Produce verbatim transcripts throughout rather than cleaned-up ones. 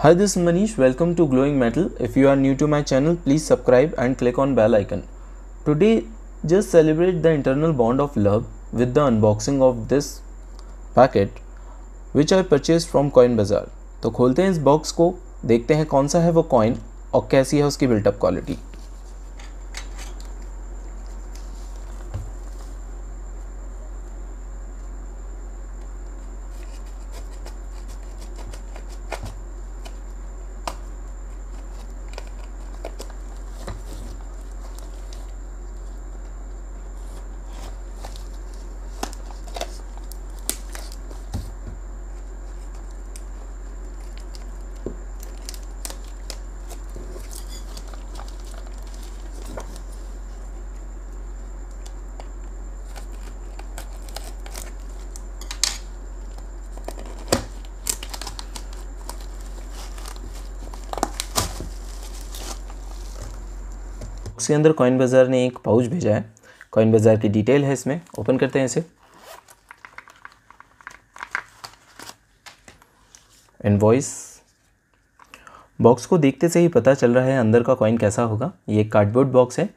Hi, this is Manish. Welcome to Glowing Metal. If you are new to my channel, please subscribe and click on bell icon. Today, just celebrate the internal bond of love with the unboxing of this packet which I purchased from Coin Bazaar. तो खोलते हैं इस box को, देखते हैं कौन सा है वो कॉइन और कैसी है उसकी बिल्टअप क्वालिटी। उसके अंदर कॉइन बाज़ार ने एक पाउच भेजा है, कॉइन बाज़ार की डिटेल है इसमें। ओपन करते हैं इसे। इनवॉइस, बॉक्स को देखते से ही पता चल रहा है अंदर का कॉइन कैसा होगा। ये कार्डबोर्ड बॉक्स है,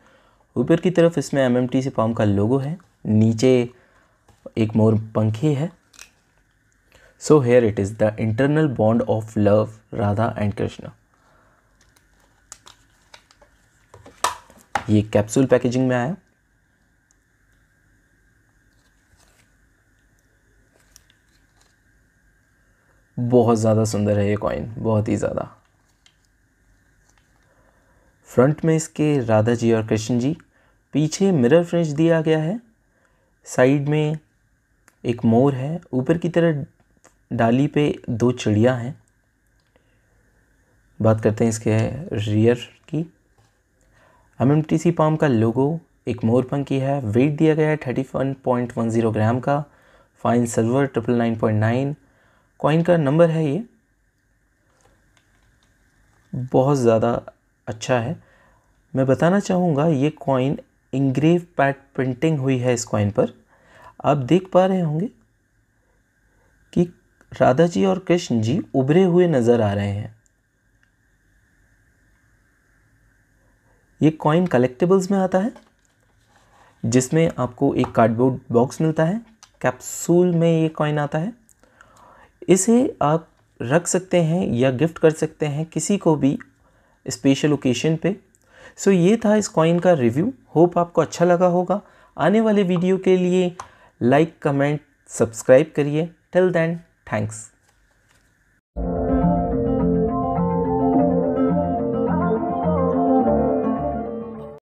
ऊपर की तरफ इसमें एमएमटीसी पाम्प का लोगो है, नीचे एक मोर पंखी है। So here it is the internal bond of love, Radha and Krishna. ये कैप्सूल पैकेजिंग में आया। बहुत ज़्यादा सुंदर है ये कॉइन, बहुत ही ज़्यादा। फ्रंट में इसके राधा जी और कृष्ण जी, पीछे मिरर फ्रेंच दिया गया है, साइड में एक मोर है, ऊपर की तरफ डाली पे दो चिड़िया हैं। बात करते हैं इसके रियर की। एमएमटीसी पाम का लोगो, एक मोरपंखी है, वेट दिया गया है thirty one point one zero gram का, fine silver triple nine point nine. Coin का नंबर है ये, बहुत ज़्यादा अच्छा है। मैं बताना चाहूँगा ये कॉइन इंग्रेव पैट प्रिंटिंग हुई है इस कॉइन पर। आप देख पा रहे होंगे कि राधा जी और कृष्ण जी उभरे हुए नज़र आ रहे हैं। ये कॉइन कलेक्टेबल्स में आता है, जिसमें आपको एक कार्डबोर्ड बॉक्स मिलता है, कैप्सूल में ये कॉइन आता है। इसे आप रख सकते हैं या गिफ्ट कर सकते हैं किसी को भी स्पेशल ओकेशन पे। सो ये था इस कॉइन का रिव्यू, होप आपको अच्छा लगा होगा। आने वाले वीडियो के लिए लाइक, कमेंट, सब्सक्राइब करिए। Till then, thanks.